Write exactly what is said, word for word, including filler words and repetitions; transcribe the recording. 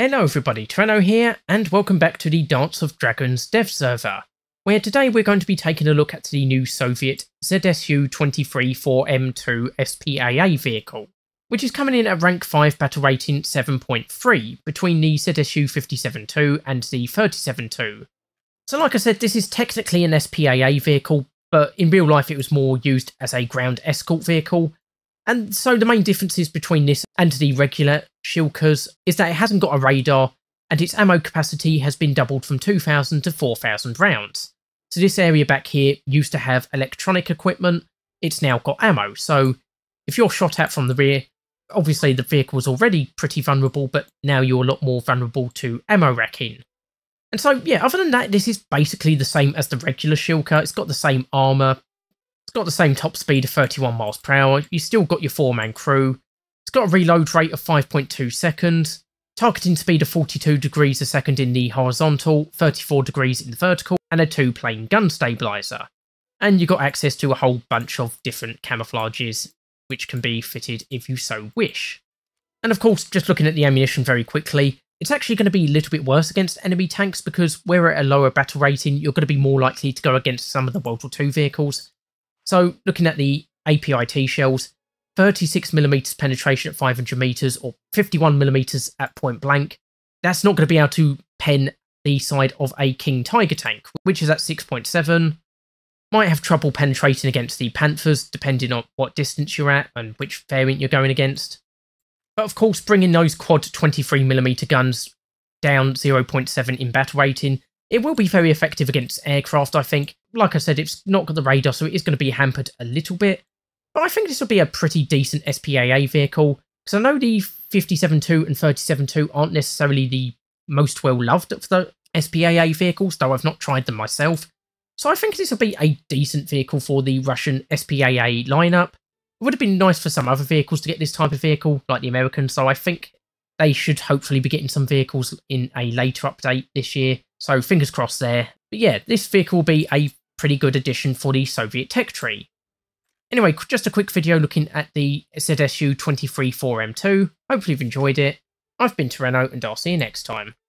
Hello everybody, Toreno here, and welcome back to the Dance of Dragons dev server, where today we're going to be taking a look at the new Soviet Z S U twenty-three four M two S P A A vehicle, which is coming in at rank five battle rating seven point three between the Z S U fifty-seven two and the thirty-seven two. So like I said, this is technically an S P A A vehicle, but in real life it was more used as a ground escort vehicle. And so the main differences between this and the regular Shilkas is that it hasn't got a radar, and its ammo capacity has been doubled from two thousand to four thousand rounds. So this area back here used to have electronic equipment, it's now got ammo, so if you're shot at from the rear, obviously the vehicle's already pretty vulnerable, but now you're a lot more vulnerable to ammo racking. And so yeah, other than that, this is basically the same as the regular Shilka. It's got the same armour, it's got the same top speed of thirty-one miles per hour, you still got your four-man crew, it's got a reload rate of five point two seconds, targeting speed of forty-two degrees a second in the horizontal, thirty-four degrees in the vertical, and a two-plane gun stabiliser. And you've got access to a whole bunch of different camouflages, which can be fitted if you so wish. And of course, just looking at the ammunition very quickly, it's actually going to be a little bit worse against enemy tanks, because we're at a lower battle rating, you're going to be more likely to go against some of the World War Two vehicles. So looking at the A P I T shells, thirty-six millimeter penetration at five hundred meters or fifty-one millimeter at point blank. That's not going to be able to pen the side of a King Tiger tank, which is at six point seven. Might have trouble penetrating against the Panthers, depending on what distance you're at and which variant you're going against. But of course, bringing those quad twenty-three millimeter guns down zero point seven in battle rating, it will be very effective against aircraft, I think. Like I said, it's not got the radar, so it is going to be hampered a little bit. But I think this will be a pretty decent S P A A vehicle, because I know the fifty-seven two and thirty-seven two aren't necessarily the most well-loved of the S P A A vehicles, though I've not tried them myself. So I think this will be a decent vehicle for the Russian S P A A lineup. It would have been nice for some other vehicles to get this type of vehicle, like the Americans, so I think they should hopefully be getting some vehicles in a later update this year. So fingers crossed there. But yeah, this vehicle will be a pretty good addition for the Soviet tech tree. Anyway, just a quick video looking at the Z S U twenty-three four M two. Hopefully you've enjoyed it. I've been Toreno, and I'll see you next time.